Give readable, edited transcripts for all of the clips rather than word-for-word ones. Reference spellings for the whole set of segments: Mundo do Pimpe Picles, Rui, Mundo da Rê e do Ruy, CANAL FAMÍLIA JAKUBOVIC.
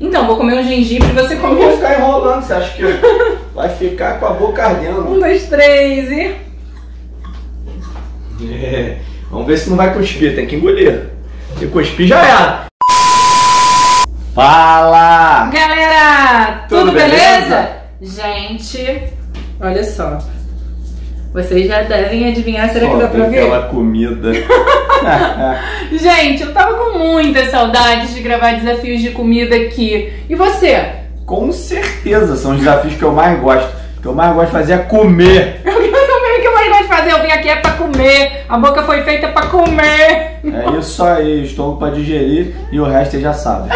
Então, vou comer um gengibre e você come... Eu vou ficar enrolando, você acha que vai ficar com a boca ardendo? 1, 2, 3 e... É. Vamos ver se não vai cuspir, tem que engolir. Se cuspir, já era. Fala! Galera, tudo beleza? Gente, olha só. Vocês já devem adivinhar, será que dá pra ver? Aquela comida. Gente, eu tava com muitas saudades de gravar desafios de comida aqui. E você? Com certeza, são os desafios que eu mais gosto. O que eu mais gosto de fazer é comer. O que eu mais gosto de fazer? Eu vim aqui é pra comer. A boca foi feita pra comer. É isso aí, estou pra digerir e o resto você já sabe.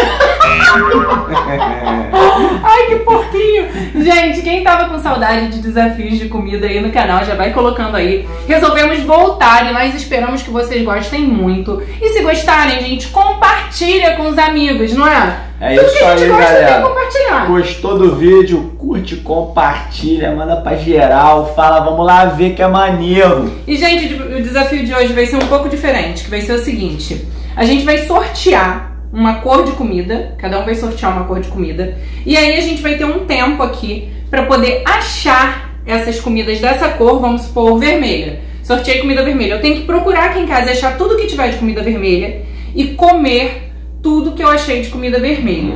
Ai, que porquinho! Gente, quem tava com saudade de desafios de comida aí no canal, já vai colocando aí. Resolvemos voltar e nós esperamos que vocês gostem muito. E se gostarem, gente, compartilha com os amigos, não é? É isso aí, galera. Tudo que a gente gosta tem que compartilhar. Gostou do vídeo? Curte, compartilha, manda pra geral, fala, vamos lá ver que é maneiro. E, gente, o desafio de hoje vai ser um pouco diferente, que vai ser o seguinte. A gente vai sortear uma cor de comida, cada um vai sortear uma cor de comida, e aí a gente vai ter um tempo aqui pra poder achar essas comidas dessa cor, vamos supor, vermelha. Sorteei comida vermelha, eu tenho que procurar aqui em casa, achar tudo que tiver de comida vermelha e comer tudo que eu achei de comida vermelha.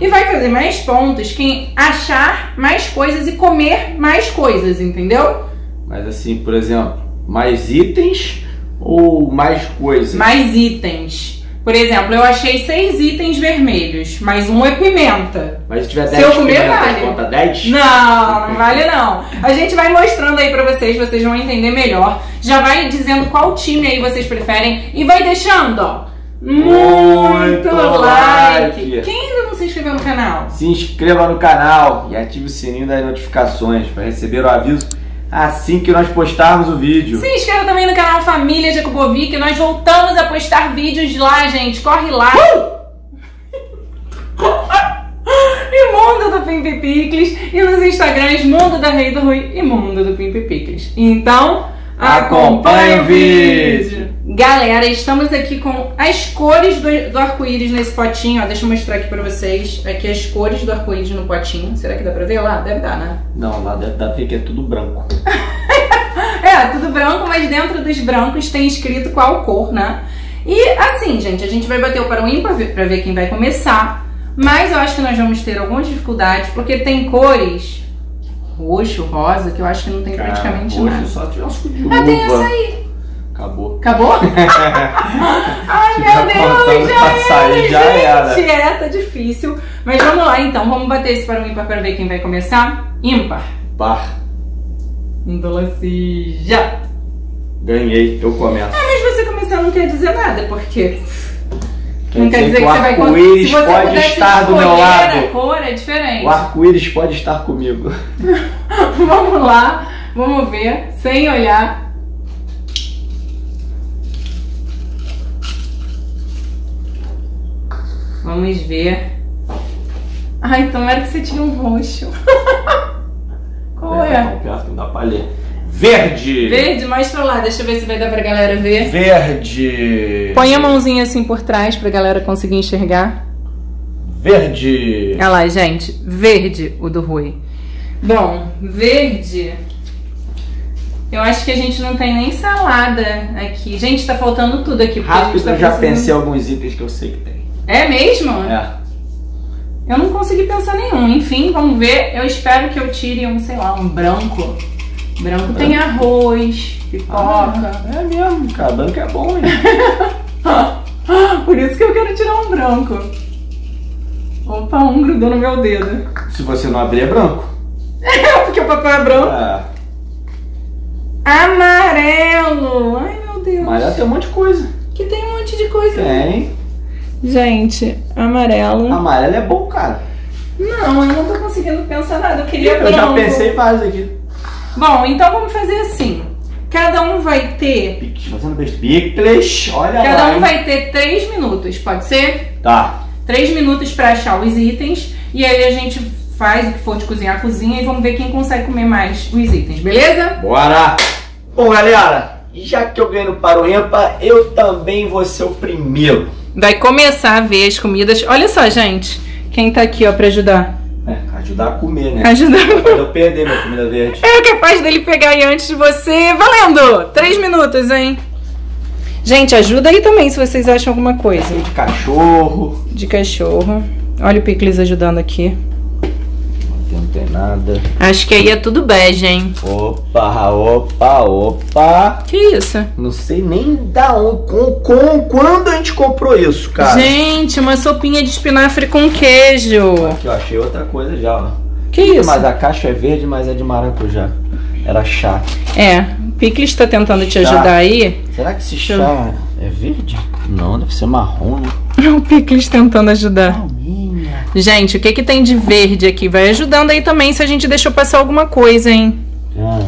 E vai fazer mais pontos quem achar mais coisas e comer mais coisas, entendeu? Mas assim, por exemplo, mais itens ou mais coisas? Mais itens. Por exemplo, eu achei 6 itens vermelhos, mas um é pimenta. Mas se tiver 10 pimentas, conta 10? Não, não vale não. A gente vai mostrando aí pra vocês vão entender melhor. Já vai dizendo qual time aí vocês preferem e vai deixando, ó, muito like. Quem ainda não se inscreveu no canal? Se inscreva no canal e ative o sininho das notificações para receber o aviso assim que nós postarmos o vídeo. Se inscreva também no canal Família Jakubovic. Nós voltamos a postar vídeos lá, gente. Corre lá. E Mundo do Pimpe Picles. E nos Instagrams Mundo da Rê e do Ruy e Mundo do Pimpe Picles. Então, acompanhe o vídeo. Galera, estamos aqui com as cores do arco-íris nesse potinho. Ó, deixa eu mostrar aqui pra vocês. Aqui as cores do arco-íris no potinho. Será que dá pra ver lá? Deve dar, né? Não, lá deve dar porque é tudo branco. É, tudo branco, mas dentro dos brancos tem escrito qual cor, né? E assim, gente, a gente vai bater o para o ímpar pra ver quem vai começar. Mas eu acho que nós vamos ter algumas dificuldades, porque tem cores roxo, rosa, que eu acho que não tem praticamente nada. Roxo só tinha suco de uva. Ah, tem essa aí. Acabou. Acabou? Ai, meu Deus, já era, gente. É, tá difícil. Mas vamos lá, então. Vamos bater esse para o ímpar pra ver quem vai começar. Ímpar. Par. Indolacija. Já! Ganhei, eu começo. Ah, mas você começar não quer dizer nada, porque... Não quer dizer que você vai... O arco-íris pode estar do meu lado. A cor é diferente. O arco-íris pode estar comigo. Vamos lá, vamos ver, sem olhar. Vamos ver. Ah, então era que você tinha um roxo. Qual é? Não dá pra ler. Verde! Verde, mostra lá, deixa eu ver se vai dar pra galera ver. Verde! Põe a mãozinha assim por trás pra galera conseguir enxergar. Verde! Olha lá, gente, verde o do Ruy. Bom, verde... Eu acho que a gente não tem nem salada aqui. Gente, tá faltando tudo aqui. Rápido, tá, eu já pensei alguns itens que eu sei que tem. É mesmo? É. Eu não consegui pensar nenhum. Enfim, vamos ver. Eu espero que eu tire um, sei lá, um branco. Branco tem arroz, pipoca. É mesmo, cara. Branco é bom, hein? Por isso que eu quero tirar um branco. Opa, um grudou no meu dedo. Se você não abrir, é branco. É, porque o papel é branco. É. Amarelo. Ai, meu Deus. Amarelo tem um monte de coisa. Que tem um monte de coisa. Tem. Gente, amarelo. Amarelo é bom, cara. Não, eu não tô conseguindo pensar nada. Eu queria branco. Eu já pensei vários aqui. Bom, então vamos fazer assim. Cada um vai ter... Picles, olha lá. Cada um vai ter 3 minutos, pode ser? Tá. 3 minutos pra achar os itens. E aí a gente faz o que for de cozinhar, cozinha. E vamos ver quem consegue comer mais os itens, beleza? Bora! Bom, galera, já que eu ganho para o ímpar, eu também vou ser o primeiro. vai começar a ver as comidas. Olha só, gente, quem tá aqui, ó, pra ajudar. É, ajudar a comer, né? Ajudar a comer. Eu perder minha comida verde. É capaz dele pegar aí antes de você. Valendo! 3 minutos, hein? Gente, ajuda aí também se vocês acham alguma coisa. De cachorro. De cachorro. Olha o Picles ajudando aqui. Não tem nada. Acho que aí é tudo bege, hein? Opa, opa, opa. Que isso? Não sei nem da onde, quando a gente comprou isso, cara. Gente, uma sopinha de espinafre com queijo. Aqui, ó, achei outra coisa já, ó. Que isso? Mas a caixa é verde, mas é de maracujá. Era chá. É, o Picles tá tentando te ajudar aí. Será que esse chá é verde? Não, deve ser marrom, né? O Picles tentando ajudar. Gente, o que que tem de verde aqui? Vai ajudando aí também se a gente deixou passar alguma coisa, hein? Ah.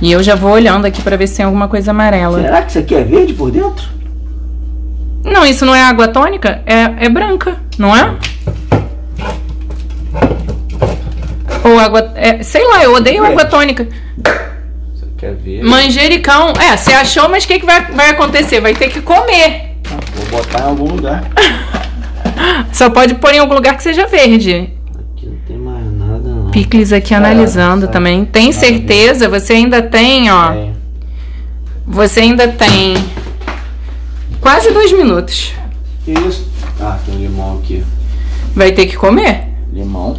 E eu já vou olhando aqui pra ver se tem alguma coisa amarela. Será que isso aqui é verde por dentro? Não, isso não é água tônica, é branca, não é? Ou água... É, sei lá, eu odeio água tônica. Isso aqui é verde. Manjericão. É, você achou, mas o que que vai acontecer? Vai ter que comer. Ah, vou botar em algum lugar. Só pode pôr em algum lugar que seja verde. Aqui não tem mais nada, não. Picles aqui analisando também. Tem certeza? Você ainda tem, ó. É. Você ainda tem quase 2 minutos. Isso. Ah, tem um limão aqui. Vai ter que comer? Limão.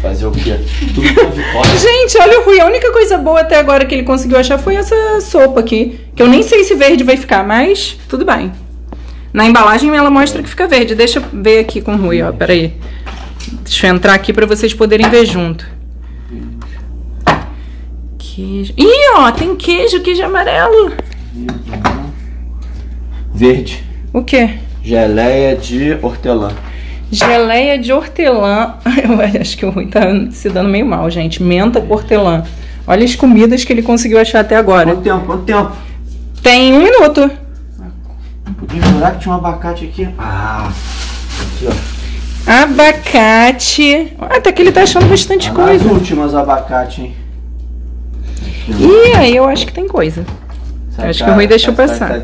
Fazer o quê? Tudo que gente, olha o Rui. A única coisa boa até agora que ele conseguiu achar foi essa sopa aqui. Que eu nem sei se verde vai ficar, mas tudo bem. Na embalagem ela mostra que fica verde. Deixa eu ver aqui com o Rui, ó, peraí. Deixa eu entrar aqui pra vocês poderem ver junto. Queijo. Ih, ó, tem queijo amarelo. Verde. O quê? Geleia de hortelã. Geleia de hortelã. Eu acho que o Rui tá se dando meio mal, gente. Menta com hortelã. Olha as comidas que ele conseguiu achar até agora. Quanto tempo? Quanto tempo? Tem 1 minuto. Podia jurar que tinha um abacate aqui. Ah, aqui, ó. Abacate. Até que ele tá achando bastante coisa. As últimas abacate, hein? Ih, aí eu acho que tem coisa. Eu acho que o Rui deixou passar.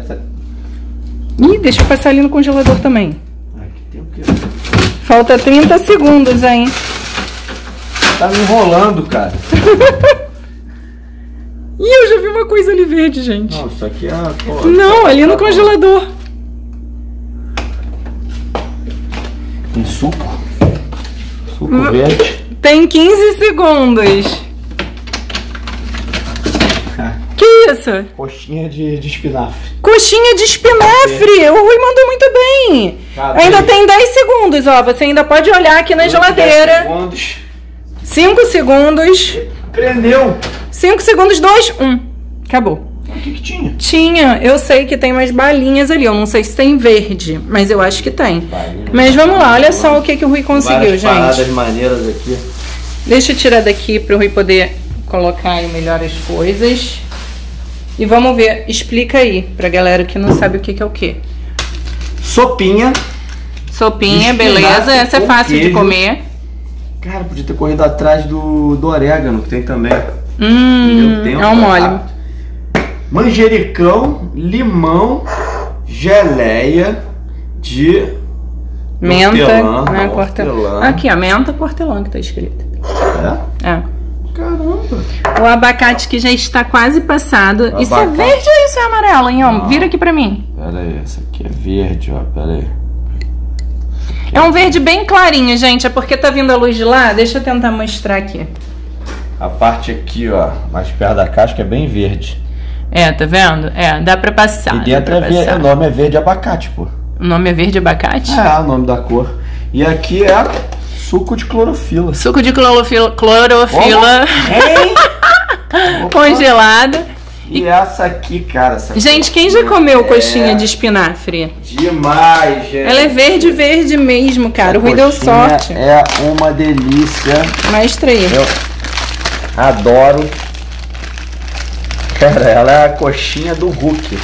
Ih, deixa eu passar ali no congelador também. Aqui tem o quê? Falta 30 segundos, hein? Tá me enrolando, cara. Ih, eu já vi uma coisa ali verde, gente. Não, isso aqui é... Pô, não, ali no congelador. Tem suco. Suco verde. Tem 15 segundos. Que isso? Coxinha de espinafre. Coxinha de espinafre! O Rui mandou muito bem. Cadê? Ainda tem 10 segundos, ó. Você ainda pode olhar aqui na geladeira. 10 segundos. 5 segundos. Prendeu. 5 segundos, 2, 1. Acabou. O que que tinha? Tinha. Eu sei que tem mais balinhas ali. Eu não sei se tem verde, mas eu acho que tem. Balinha, mas vamos lá. Olha só o que que o Rui conseguiu, gente. Paradas maneiras aqui. Deixa eu tirar daqui para o Rui poder colocar aí melhor as coisas. E vamos ver. Explica aí para galera que não sabe o que que é o que. Sopinha. Sopinha, beleza. Essa é fácil de comer. Cara, podia ter corrido atrás do orégano, que tem também. É um mole. Manjericão, limão, geleia de menta, hortelã, né, hortelã. Aqui, a menta com hortelã que tá escrito. É? É. Caramba. O abacate que já está quase passado. Abacate. Isso é verde ou isso é amarelo, hein? Não. Vira aqui pra mim. Pera aí, essa aqui é verde, ó. Pera aí. É um verde bem clarinho, gente. É porque tá vindo a luz de lá. Deixa eu tentar mostrar aqui. A parte aqui, ó, mais perto da casca é bem verde. É, tá vendo? É, dá pra passar. E dentro o nome é verde abacate, pô. O nome é verde abacate? É, o nome da cor. E aqui é suco de clorofila. Suco de clorofila. Congelada. E essa aqui, cara. Essa gente, quem já comeu coxinha de espinafre? Demais, gente. Ela é verde, verde mesmo, cara. O Rui deu sorte. É uma delícia. Mostra aí. Adoro. Cara, ela é a coxinha do Hulk.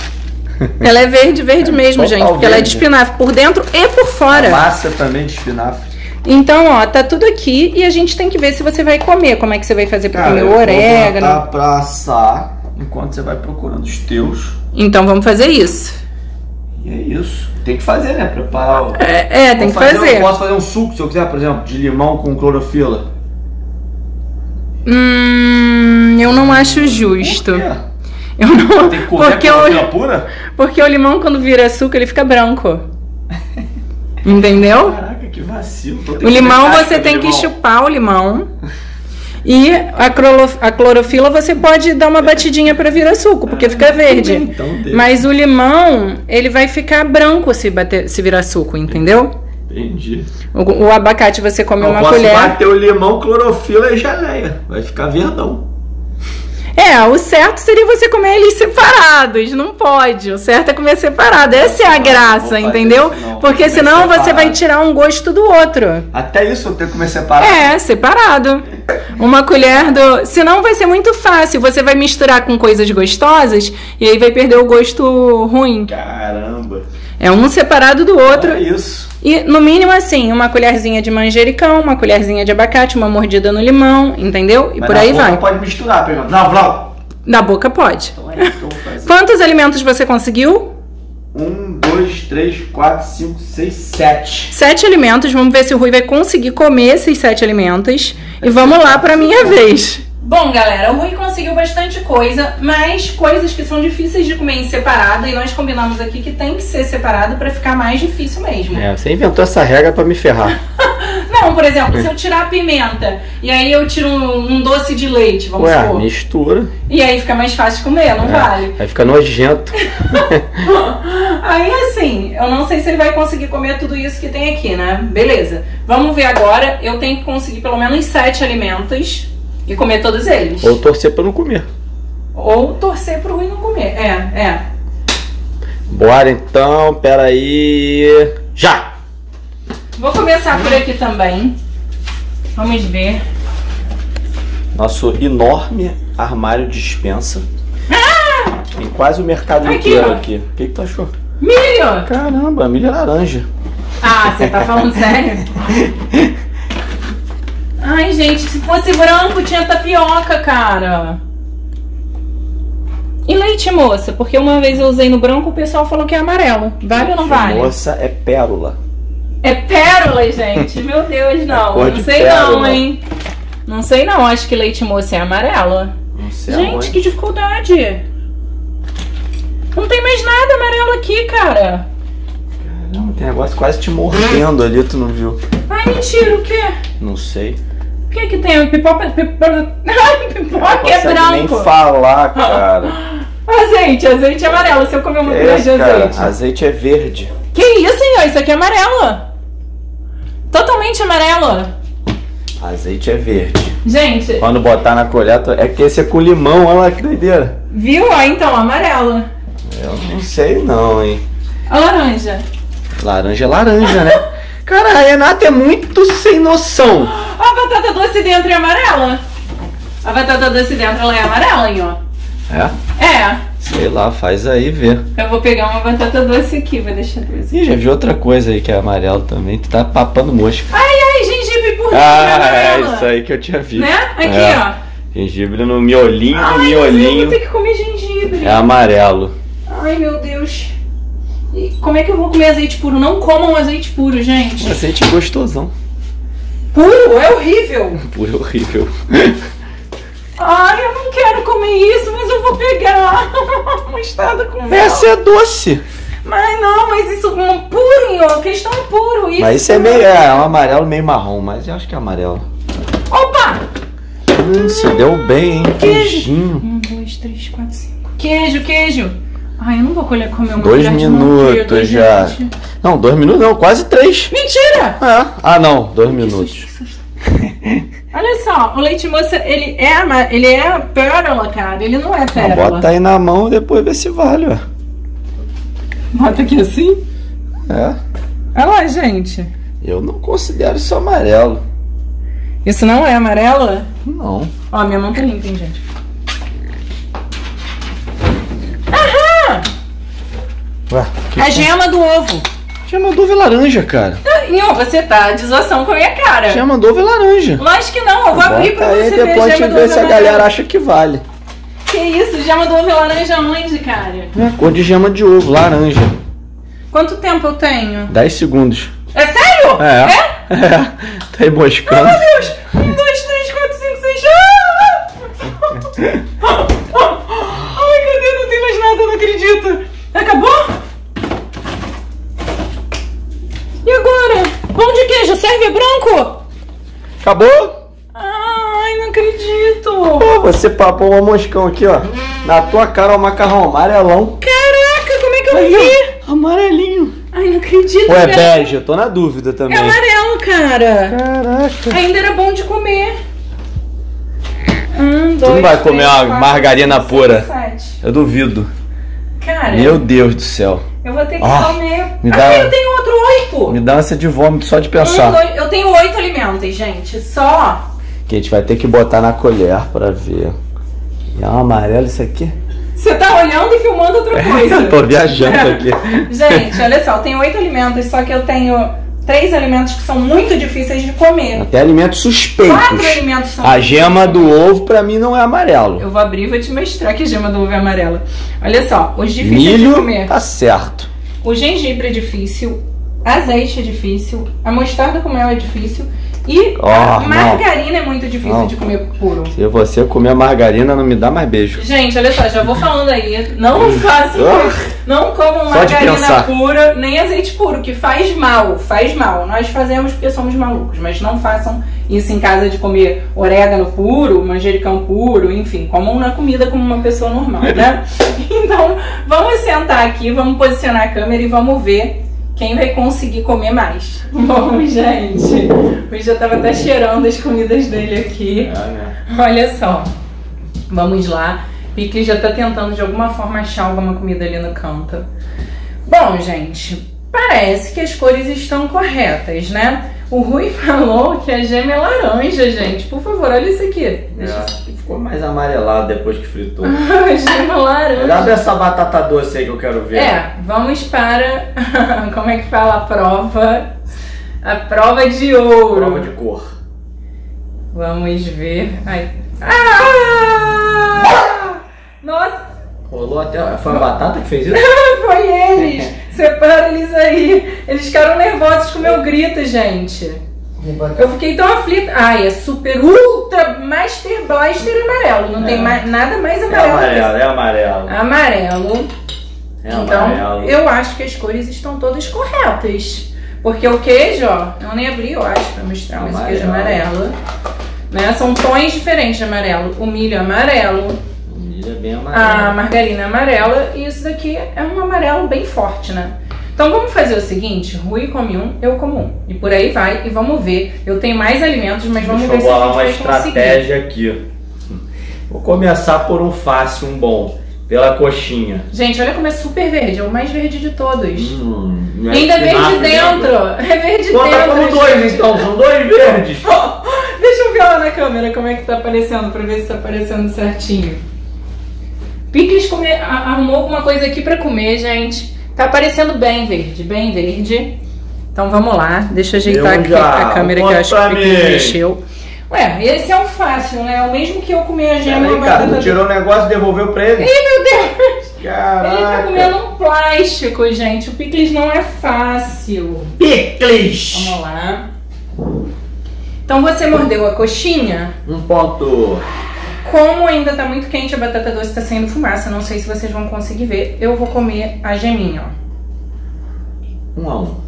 Ela é verde, verde mesmo, gente. Porque ela é de espinafre por dentro e por fora. A massa também de espinafre. Então, ó, tá tudo aqui e a gente tem que ver se você vai comer. Como é que você vai fazer pra comer o orégano? Tá pra assar enquanto você vai procurando os teus. Então, vamos fazer isso. E é isso. Tem que fazer, né? Preparar o... tem que fazer. Eu posso fazer um suco, se eu quiser, por exemplo, de limão com clorofila. Eu não acho justo. Por quê? Eu não... Tem que correr porque clorofila pura? Porque o limão, quando vira suco, ele fica branco. Entendeu? Caraca, que vacilo. O limão, você tem que chupar o limão. E a clorofila você pode dar uma batidinha para virar suco, porque fica verde. Então, mas o limão, ele vai ficar branco se virar suco, entendeu? Entendi. O abacate você come uma colher. Posso bater o limão, clorofila e geleia. Vai ficar verdão. O certo seria você comer eles separados. Não pode. O certo é comer separado. Essa é a graça, entendeu? Porque senão você vai tirar um gosto do outro. Até isso eu tenho que comer separado. Separado. Uma colher do... Senão vai ser muito fácil. Você vai misturar com coisas gostosas e aí vai perder o gosto ruim. Caramba. É um separado do outro. É isso. E no mínimo assim, uma colherzinha de manjericão, uma colherzinha de abacate, uma mordida no limão, entendeu? E mas por aí vai. Na boca pode misturar, por exemplo. Na boca pode. Então é isso que eu vou fazer. Quantos alimentos você conseguiu? 1, 2, 3, 4, 5, 6, 7. 7 alimentos. Vamos ver se o Ruy vai conseguir comer esses 7 alimentos. E vamos lá pra minha vez. Bom, galera, o Ruy conseguiu bastante coisa, mas coisas que são difíceis de comer em separado, e nós combinamos aqui que tem que ser separado pra ficar mais difícil mesmo. Você inventou essa regra pra me ferrar. Não, por exemplo, se eu tirar a pimenta e aí eu tiro um doce de leite, vamos supor. Mistura. E aí fica mais fácil de comer, não vale? Aí fica nojento. Aí assim, eu não sei se ele vai conseguir comer tudo isso que tem aqui, né? Beleza. Vamos ver agora, eu tenho que conseguir pelo menos 7 alimentos. E comer todos eles. Ou torcer pra não comer. Ou torcer pro Ruy não comer. Bora então, peraí. Já! Vou começar por aqui também. Vamos ver. Nosso enorme armário de dispensa. Tem quase o mercado inteiro aqui. O que tu achou? Milho! Caramba, milho é laranja. Você tá falando sério? Ai, gente, se fosse branco, tinha tapioca, cara. E leite, moça? Porque uma vez eu usei no branco, o pessoal falou que é amarelo. Vale ou não vale? Moça é pérola. É pérola, gente? Meu Deus, não. Não sei pérola. Não, hein? Não sei não, acho que leite moça é amarelo. Não sei, gente, que dificuldade. Não tem mais nada amarelo aqui, cara. Caramba, tem negócio quase te mordendo ali, tu não viu? Ai, mentira, o quê? Não sei. O que que tem? Pipoca é branco. Nem falar, cara. Azeite é amarelo. Se eu comer muito grande de azeite. Azeite é verde. Que isso, senhor? Isso aqui é amarelo. Totalmente amarelo. Azeite é verde. Gente. Quando botar na colher, é que esse é com limão. Olha lá que doideira. Viu? Então, amarelo. Eu não sei não, hein. A laranja. Laranja é laranja, né? Cara, a Renata é muito sem noção. A batata doce dentro é amarela. A batata doce dentro ela é amarela, hein, ó. Sei lá, faz aí ver. Eu vou pegar uma batata doce aqui, vou deixar doce. Ih, já vi outra coisa aí que é amarelo também. Tu tá papando mosca. Gengibre por dentro é amarelo. É isso aí que eu tinha visto. Né? Aqui, ó. Gengibre no miolinho, no miolinho. Ai, eu vou ter que comer gengibre. É amarelo. Ai, meu Deus. E como é que eu vou comer azeite puro? Não comam azeite puro, gente. Azeite gostosão. Puro? É horrível. Puro é horrível. Ai, eu não quero comer isso, mas eu vou pegar. Mostarda com mel. Essa é doce. Mas não, mas isso não puro, ó. Questão puro. Isso mas isso é meio um amarelo meio marrom, mas eu acho que é amarelo. Opa! Se deu bem, hein? Queijinho. 1, 2, 3, 4, 5. Queijo, queijo. Ai, eu não vou colher comer uma colher de manteiga. 2 minutos já. Gente. Não, 2 minutos não, quase 3. Mentira! Não, 2 minutos. Olha só, o leite moça, ele é pérola, cara. Ele não é pérola. Não, bota aí na mão e depois vê se vale, ó. Bota aqui assim? Olha lá, gente. Eu não considero isso amarelo. Isso não é amarelo? Não. Ó, minha mão tá limpa, hein, gente. A gema do ovo. Gema do ovo é laranja, cara. Você tá de zoação com a minha cara. Gema do ovo é laranja. Lógico que não, eu vou abrir pra você ver. Depois a gente vê se a galera acha que vale. Que isso, gema do ovo é laranja onde, cara? É cor de gema de ovo, laranja. Quanto tempo eu tenho? 10 segundos. É sério? É? É. Tá aí moscando. Ai, meu Deus. 1, 2, 3, 4, 5, 6... Ai, meu Deus, não tem mais nada, eu não acredito. Acabou? E agora? Pão de queijo, serve branco? Acabou? Ai, não acredito. Pô, você papou uma moscão aqui, ó. Na tua cara, o macarrão amarelão. Caraca, como é que eu vi? Amarelinho. Ai, não acredito. Ou é bege, eu tô na dúvida também. É amarelo, cara. Caraca. Ainda era bom de comer. 1, 2, 3, 4, 5, 6, 7. Tu não vai comer uma margarina pura. Eu duvido. Cara. Meu Deus do céu. Eu vou ter que comer. Eu tenho outro 8. Me dá ânsia de vômito só de pensar. 1, 2, eu tenho 8 alimentos, gente. Só. Que a gente vai ter que botar na colher pra ver. É um amarelo isso aqui? Você tá olhando e filmando outra coisa. Eu tô viajando aqui. Gente, olha só. Eu tenho 8 alimentos, só que eu tenho 3 alimentos que são muito difíceis de comer. Até alimentos suspeitos. 4 alimentos são A gema do ovo pra mim não é amarelo. Eu vou abrir e vou te mostrar que a gema do ovo é amarela. Olha só, os difíceis de comer. Tá certo. O gengibre é difícil, azeite é difícil, a mostarda com mel é difícil e a margarina é muito difícil de comer puro. Se você comer margarina, não me dá mais beijo. Gente, olha só, já vou falando aí. Não façam, não comam margarina pura, nem azeite puro, que faz mal, faz mal. Nós fazemos porque somos malucos, mas não façam isso em casa de comer orégano puro, manjericão puro, enfim, comam na comida como uma pessoa normal, né? Então, vamos sentar aqui, vamos posicionar a câmera e vamos ver quem vai conseguir comer mais. Bom, gente, eu já tava até cheirando as comidas dele aqui. Olha só, vamos lá. Pique já tá tentando de alguma forma achar alguma comida ali no canto. Bom, gente, parece que as cores estão corretas, né? O Ruy falou que a gema é laranja, gente. Por favor, olha isso aqui. Deixa eu... Ficou mais amarelado depois que fritou. A gema laranja. Olha essa batata doce aí que eu quero ver. É, vamos para... Como é que fala a prova? A prova de ouro. Prova de cor. Vamos ver... Ai. Ah! Nossa! Rolou até... Foi a batata que fez isso? Foi eles! Separa eles aí! Eles ficaram nervosos com o meu grito, gente. Eu fiquei tão aflita. Ai, é super ultra master blaster amarelo. Não tem nada mais amarelo. É amarelo, é amarelo. Amarelo. É amarelo. Então, eu acho que as cores estão todas corretas. Porque o queijo, ó, eu nem abri, eu acho, pra mostrar, mas o queijo amarelo. Né? São tons diferentes de amarelo. O milho é amarelo. Bem amarela. A margarina é amarela e isso daqui é um amarelo bem forte, né? Então vamos fazer o seguinte, Ruy come um, eu como um. E por aí vai e vamos ver. Eu tenho mais alimentos, mas vamos ver se a gente vai conseguir. Deixa eu bolar uma estratégia aqui. Vou começar por um fácil, um bom. Pela coxinha. Gente, olha como é super verde. É o mais verde de todos. Ainda é verde dentro. É verde dentro. Como dois, então. São dois verdes. Deixa eu ver lá na câmera como é que tá aparecendo, pra ver se tá aparecendo certinho. Picles arrumou alguma coisa aqui pra comer, gente. Tá aparecendo bem verde, bem verde. Então vamos lá. Deixa eu ajeitar aqui a câmera que eu acho que o Picles mexeu. Ué, esse é um fácil, né? O mesmo que eu comer a gema. Cara, tirou o negócio e devolveu pra ele. Ih, meu Deus! Caraca. Ele tá comendo um plástico, gente. O Picles não é fácil. Picles! Vamos lá. Então você mordeu a coxinha? Um ponto... Como ainda tá muito quente, a batata doce tá saindo fumaça. Não sei se vocês vão conseguir ver. Eu vou comer a geminha, ó. 1 a 1.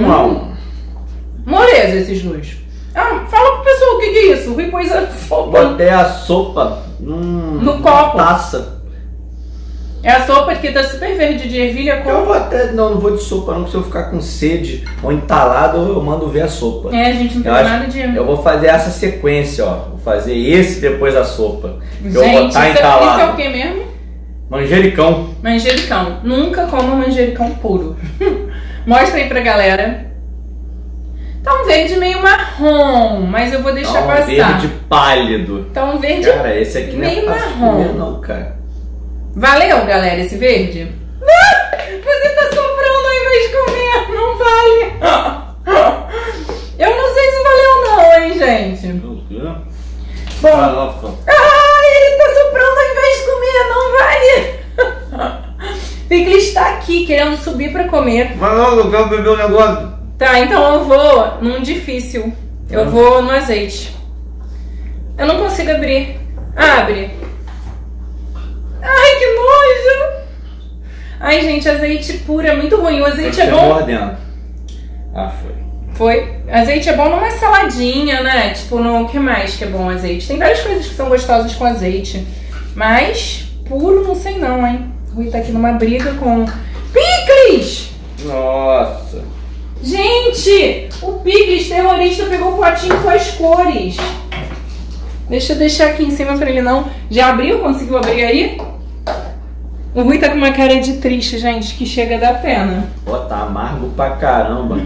Um a um. Moleza esses dois. Ah, fala pro pessoal o que é isso. Ruy pôs a sopa. Botei a sopa no copo. Taça. É a sopa que tá super verde de ervilha com... Eu vou até... Não, não vou de sopa não, porque se eu ficar com sede ou entalado, eu mando ver a sopa. É, a gente não tem nada de... Eu vou fazer essa sequência, ó. Vou fazer esse, depois a sopa. Gente, eu vou botar entalado. Isso é o que mesmo? Manjericão. Manjericão. Nunca coma manjericão puro. Mostra aí pra galera. Tá um verde meio marrom, mas eu vou deixar passar. Tá um verde pálido. Tá um verde... Cara, esse aqui não é fácil de comer não, cara. Valeu, galera, esse verde? Você tá soprando ao invés de comer, não vale. Eu não sei se valeu não, hein, gente. O quê? Bom, ele tá soprando ao invés de comer, não vale. querendo subir pra comer. Mas não, eu quero beber um negócio. Tá, então eu vou num difícil. Eu vou no azeite. Eu não consigo abrir. Abre. Ai, que nojo. Ai, gente, azeite puro é muito ruim. O azeite é bom... Ah, foi. Foi. Azeite é bom numa saladinha, né? Tipo, no que mais que é bom azeite? Tem várias coisas que são gostosas com azeite. Mas puro não sei não, hein? O Rui tá aqui numa briga com... Picles! Nossa! Gente! O Picles terrorista pegou o potinho com as cores. Deixa eu deixar aqui em cima pra ele não... Já abriu? Conseguiu abrir aí? O Rui tá com uma cara de triste, gente, que chega da pena. Ó, tá amargo pra caramba.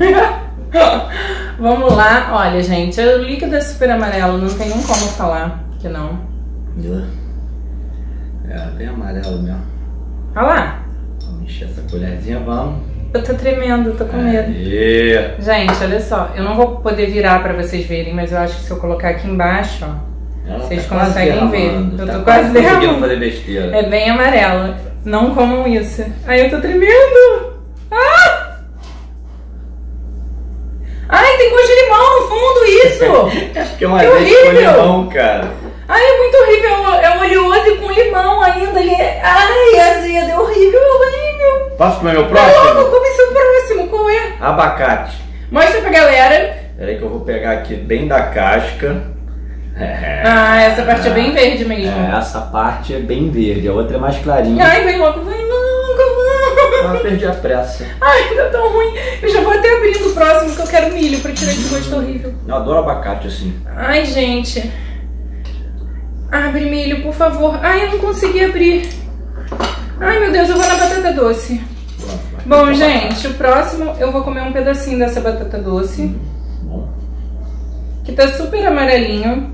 Vamos lá. Olha, gente, o líquido é super amarelo. Não tem nem como falar que não. É bem amarelo mesmo. Olha lá. Vamos encher essa colherzinha, vamos. Eu tô tremendo, tô com medo. Aê. Gente, olha só. Eu não vou poder virar pra vocês verem, mas eu acho que se eu colocar aqui embaixo, ó, vocês conseguem ver. Eu tô quase derramando. Fazer besteira. É bem amarelo. Não comam isso. Aí eu tô tremendo. Ah! Ai, tem gosto de limão no fundo, isso! Acho que é uma azeite com limão, cara. Ai, é muito horrível. É oleoso e com limão ainda. Ele é... Ai, azedo, é horrível, horrível. Posso comer meu próximo? Não, come seu próximo. Qual é? Abacate. Mostra pra galera. Peraí que eu vou pegar aqui bem da casca. Ah, essa parte é bem verde mesmo. É, essa parte é bem verde, a outra é mais clarinha. Ai, vem logo. Ah, perdi a pressa. Ai, tá tão ruim. Eu já vou até abrindo o próximo que eu quero milho pra tirar esse gosto horrível. Eu adoro abacate assim. Ai, gente. Abre, milho, por favor. Ai, eu não consegui abrir. Ai, meu Deus, eu vou na batata doce. Bom, gente, o próximo eu vou comer um pedacinho dessa batata doce. Bom. Que tá super amarelinho.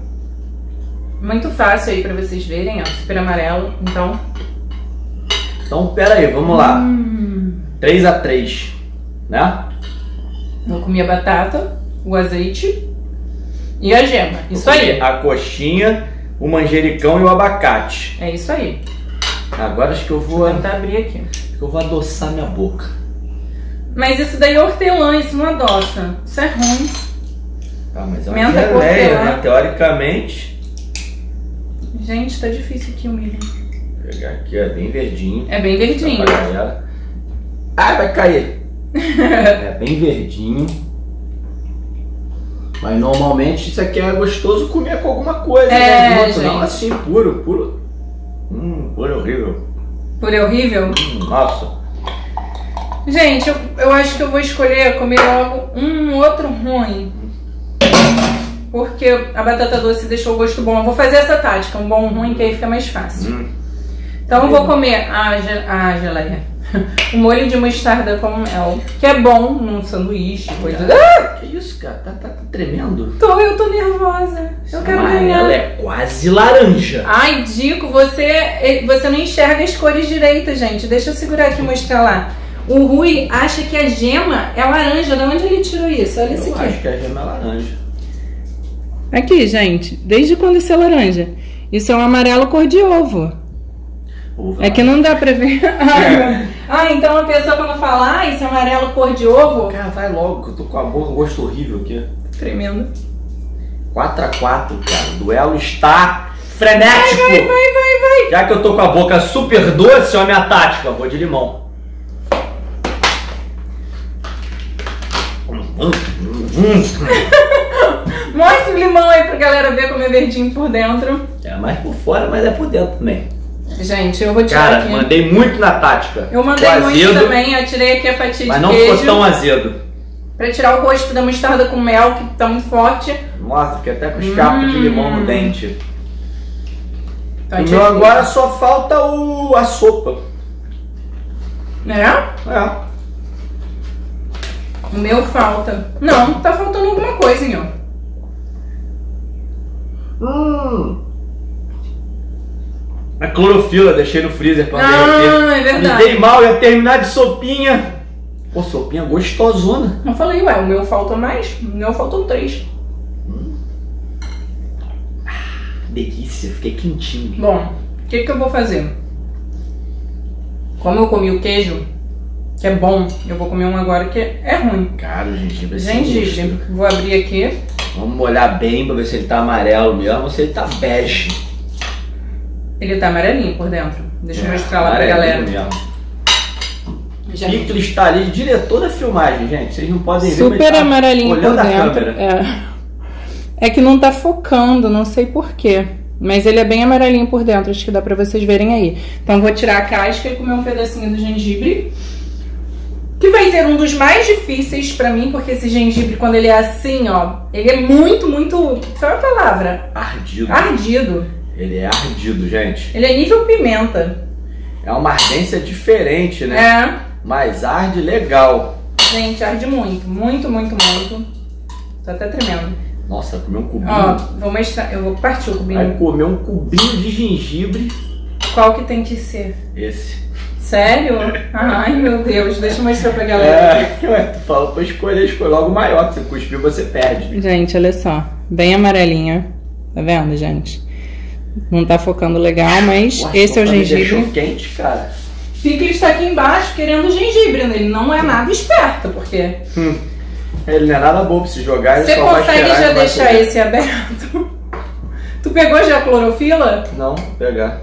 Muito fácil aí pra vocês verem, ó, super amarelo, então... Então, pera aí, vamos lá. 3x3, né? Eu comi a batata, o azeite e a gema, isso aí. A coxinha, o manjericão e o abacate. É isso aí. Agora acho que eu vou... Deixa eu tentar abrir aqui. Acho que eu vou adoçar minha boca. Mas isso daí é hortelã, isso não adoça. Isso é ruim. Ah, mas é uma geleia, né? Teoricamente... Gente, tá difícil aqui o milho. Vou pegar aqui, ó, bem verdinho. É bem verdinho. Ai, vai cair. É bem verdinho. Mas normalmente isso aqui é gostoso comer com alguma coisa. É, né? Não assim, puro, puro. Puro é horrível. Puro é horrível? Nossa. Gente, eu acho que eu vou escolher comer logo um outro ruim. Porque a batata doce deixou o gosto bom. Eu vou fazer essa tática, um bom ruim, que aí fica mais fácil. Então eu vou comer a geleia. O molho de mostarda com mel, que é bom num sanduíche, coisa... que isso, cara? Tá tremendo. Eu tô nervosa. Eu quero ganhar. Ela é quase laranja. Ai, Dico, você não enxerga as cores direito, gente. Deixa eu segurar aqui e mostrar lá. O Rui acha que a gema é laranja. De onde ele tirou isso? Olha isso aqui. Eu acho que a gema é laranja. Aqui, gente, desde quando isso é laranja? Isso é um amarelo cor de ovo. É que não dá pra ver. Ah, então a pessoa quando fala, isso é amarelo cor de ovo... Cara, vai logo, que eu tô com a boca, um gosto horrível aqui. Tremendo. 4x4, cara, o duelo está frenético. Vai. Já que eu tô com a boca super doce, ó, minha tática, vou de limão. Mostra o limão aí pra galera ver como é verdinho por dentro. É mais por fora, mas é por dentro também. Gente, eu vou tirar aqui. Cara, mandei muito na tática. Eu mandei muito também, eu tirei aqui a fatia de queijo. Mas não ficou tão azedo. Pra tirar o gosto da mostarda com mel, que tá muito forte. Nossa, fiquei até com escapo de limão no dente. Então agora só falta a sopa. É? É. O meu falta. Não, tá faltando alguma coisa, hein, ó. A clorofila, deixei no freezer pra é verdade. Me dei mal, ia terminar de sopinha. Pô, sopinha gostosona. Eu falei, ué, o meu falta mais, o meu faltam 3. Delícia, fiquei quentinho. Bom, o que eu vou fazer? Como eu comi o queijo, que é bom. Eu vou comer um agora que é ruim. Cara, o gengibre é gengibre. Vou abrir aqui. Vamos molhar bem pra ver se ele tá amarelo mesmo ou se ele tá bege. Ele tá amarelinho por dentro. Deixa eu mostrar lá pra galera. Mesmo. Picles tá ali, diretor da filmagem, gente. Vocês não podem ver, mas tá amarelinho por dentro. A câmera. É que não tá focando, não sei porquê. Mas ele é bem amarelinho por dentro, acho que dá pra vocês verem aí. Então vou tirar a casca e comer um pedacinho do gengibre. Que vai ser um dos mais difíceis pra mim, porque esse gengibre, quando ele é assim, ó, ele é muito, muito... Qual é a palavra? Ardido. Ardido. Ele é ardido, gente. Ele é nível pimenta. É uma ardência diferente, né? É. Mas arde legal. Gente, arde muito, muito, muito, muito. Tô até tremendo. Nossa, vai comer um cubinho. Ó, vou mostrar. Eu vou partir o cubinho. Vai comer um cubinho de gengibre. Qual que tem que ser? Esse. Sério? Ai, meu Deus. Deixa eu mostrar pra galera. É, tu fala pra escolher logo o maior. Que você cuspiu, você perde. Gente, olha só. Bem amarelinha. Tá vendo, gente? Não tá focando legal, mas ué, esse é o gengibre. Deixou quente, cara. Picles tá aqui embaixo querendo gengibre. Ele não é nada esperto, porque... Ele não é nada bom pra se jogar. Você consegue já deixar esse aberto? Tu pegou já a clorofila? Não, vou pegar.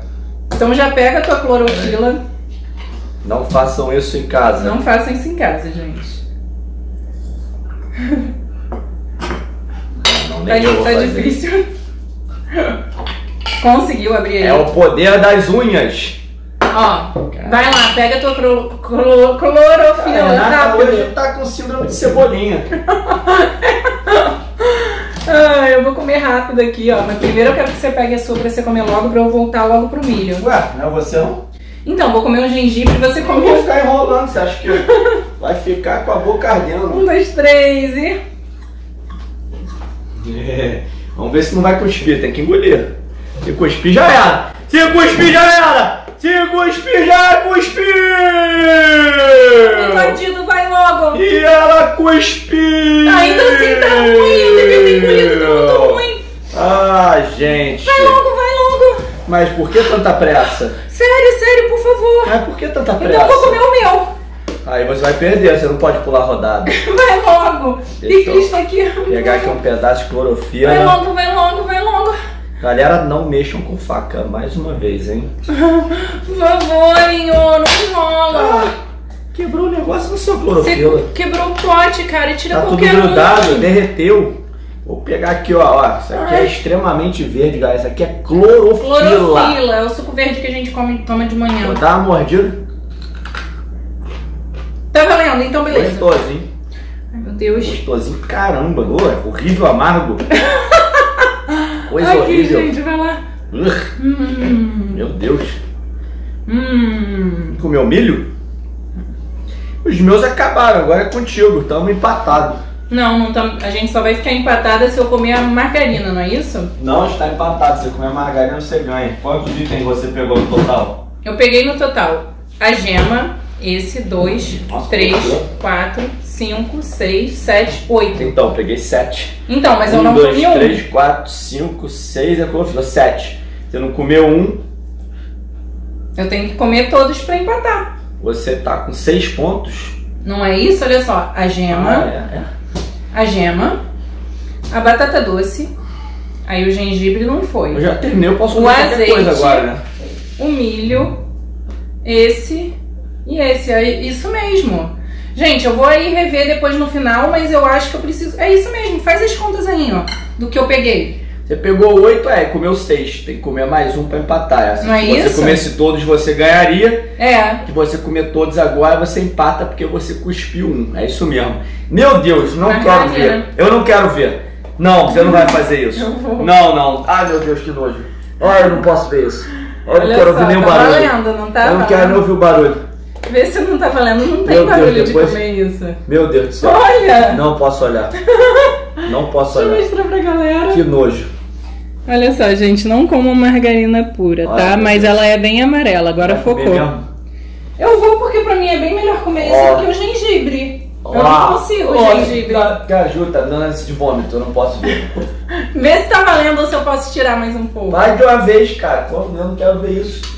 Então já pega a tua clorofila. Não façam isso em casa. Não façam isso em casa, gente. Não, tá difícil. Conseguiu abrir aí. É o poder das unhas. Ó, vai lá, pega a tua clorofila. Renata hoje tá com síndrome de cebolinha. Ah, eu vou comer rápido aqui, ó. Mas primeiro eu quero que você pegue a sua pra você comer logo, pra eu voltar logo pro milho. Ué, não é você não? Então, vou comer um gengibre e você come. Eu vou ficar enrolando, você acha que vai ficar com a boca ardendo? 1, 2, 3 e... É. Vamos ver se não vai cuspir, tem que engolir. Se cuspir já era! Se cuspir já era! Se cuspir, já cuspiu! O bandido vai logo! E ela cuspiu! Ainda assim tá ruim, devia ter engolido tudo ruim! Ah, gente! Vai logo, vai logo! Mas por que tanta pressa? Sério, sério, por favor! Mas por que tanta pressa? Então eu vou comer o meu! Aí você vai perder, você não pode pular rodada! Vai logo! Deixa eu aqui. Pegar aqui um pedaço de clorofila! Vai logo, vai logo, vai logo! Galera, não mexam com faca, mais uma vez, hein? Por favor, Inho, não enrola. Ah, quebrou o negócio no seu clorofila. Você quebrou o pote, cara, e tira tá qualquer um. Tá tudo grudado, derreteu. Vou pegar aqui, ó. Isso aqui é extremamente verde, galera. Isso aqui é clorofila. Clorofila, é o suco verde que a gente come, toma de manhã. Vou dar uma mordida. Tá valendo, então beleza. Gostosinho. Ai, meu Deus. Gostosinho, caramba. Oh, horrível, amargo. Coisa aqui, horrível. Gente, vai lá. Meu Deus. Comeu milho? Os meus acabaram, agora é contigo, estamos empatados. Não, não tamo, a gente só vai ficar empatada se eu comer a margarina, não é isso? Não, está empatado, se você comer a margarina você ganha. Quantos itens você pegou no total? Eu peguei no total a gema, esse, 2, 3, 4, 5, 6, 7, 8. Então, peguei 7. Então, mas eu não comi um. 1, 2, 3, 4, 5, 6, eu coloquei 7. Você não comeu um. Eu tenho que comer todos pra empatar. Você tá com 6 pontos. Não é isso? Olha só. A gema. A gema. A batata doce. Aí o gengibre não foi. Eu já terminei, eu posso comer qualquer coisa agora, né? O milho. Esse. E esse. É isso mesmo. Gente, eu vou aí rever depois no final, mas eu acho que eu preciso... É isso mesmo, faz as contas aí, ó, do que eu peguei. Você pegou 8, comeu 6. Tem que comer mais um pra empatar. Assim, não é isso? Se você comesse todos, você ganharia. É. Se você comer todos agora, você empata porque você cuspiu um. É isso mesmo. Meu Deus, não quero ver. Eu não quero ver. Não, você não vai fazer isso. Não, não. Ai, meu Deus, que nojo. Ai, eu não posso ver isso. Eu não quero ouvir nenhum barulho. Valendo, não tá? Eu não quero nem ouvir o barulho. Vê se não tá valendo, não tem barulho de comer isso. Meu Deus do céu. Olha! Não posso olhar. Não posso olhar. Deixa eu mostrar pra galera. Que nojo. Olha só, gente, não como margarina pura, tá? Mas ela é bem amarela, agora focou. Eu vou porque pra mim é bem melhor comer isso do que o gengibre. Eu não consigo o gengibre. Caju, tá dando esse de vômito, eu não posso ver. Vê se tá valendo ou se eu posso tirar mais um pouco. Vai de uma vez, cara. Eu não quero ver isso.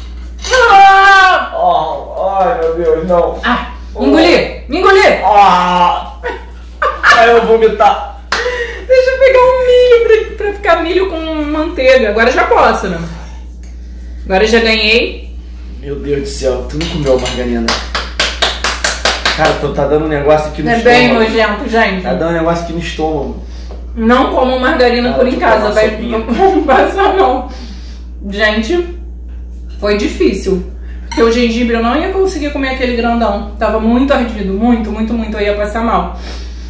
Ai, meu Deus, não. Ah, Engolir! Me engolir! Ah! Aí eu vou vomitar. Deixa eu pegar um milho pra ficar milho com manteiga. Agora já posso, né? Agora já ganhei. Meu Deus do céu, tu não comeu margarina. Cara, tá dando um negócio aqui no estômago. É bem nojento, gente. Tá dando um negócio aqui no estômago. Não como margarina por em casa, vai passar mal. Gente, foi difícil. Porque o gengibre eu não ia conseguir comer aquele grandão. Tava muito ardido, muito. Eu ia passar mal.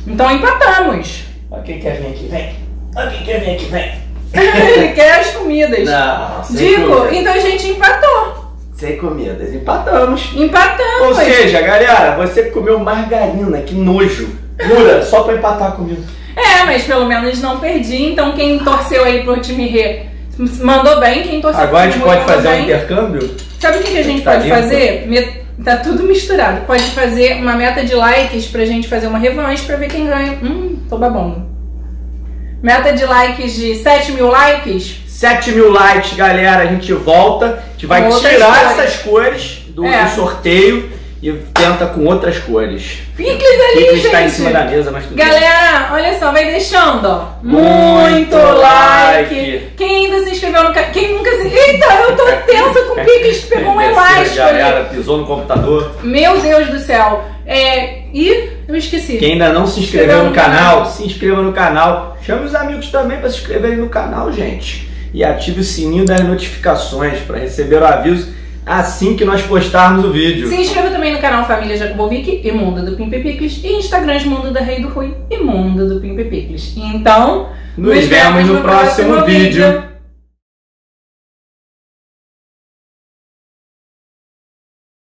Então empatamos. Olha quem quer vir aqui, vem. Olha quem quer vir aqui, vem. Ele quer as comidas. Não, digo, então a gente empatou. Sem comidas, empatamos. Empatamos. Ou seja, galera, você comeu margarina, que nojo. Jura, só pra empatar comigo. É, mas pelo menos não perdi. Então quem torceu aí pro time Rê mandou bem, quem torceu pro time Rê. Agora a gente pode fazer um intercâmbio? Sabe o que a gente pode fazer? Tá tudo misturado. Pode fazer uma meta de likes pra gente fazer uma revanche pra ver quem ganha. Tô babando. Meta de likes de 7 mil likes. 7 mil likes, galera. A gente volta. A gente vai tirar essas cores do sorteio e tenta com outras cores. Picles ali, gente. Picles tá em cima da mesa, mas tudo bem. Galera, olha só, vai deixando, ó. Muito like. Quem ainda se inscreveu no canal. Quem nunca se... Eita, eu tô tensa com picles que pegou um elástico. Galera, pisou no computador. Meu Deus do céu. Eu esqueci. Quem ainda não se inscreveu no canal, se inscreva no canal. Chame os amigos também para se inscreverem no canal, gente. E ative o sininho das notificações para receber o aviso assim que nós postarmos o vídeo. Se inscreva também no canal Família Jakubovic e Mundo do Pimpe Picles e Instagram Mundo da Rê e do Ruy e Mundo do Pimpe Picles. Então, nos vemos no próximo vídeo.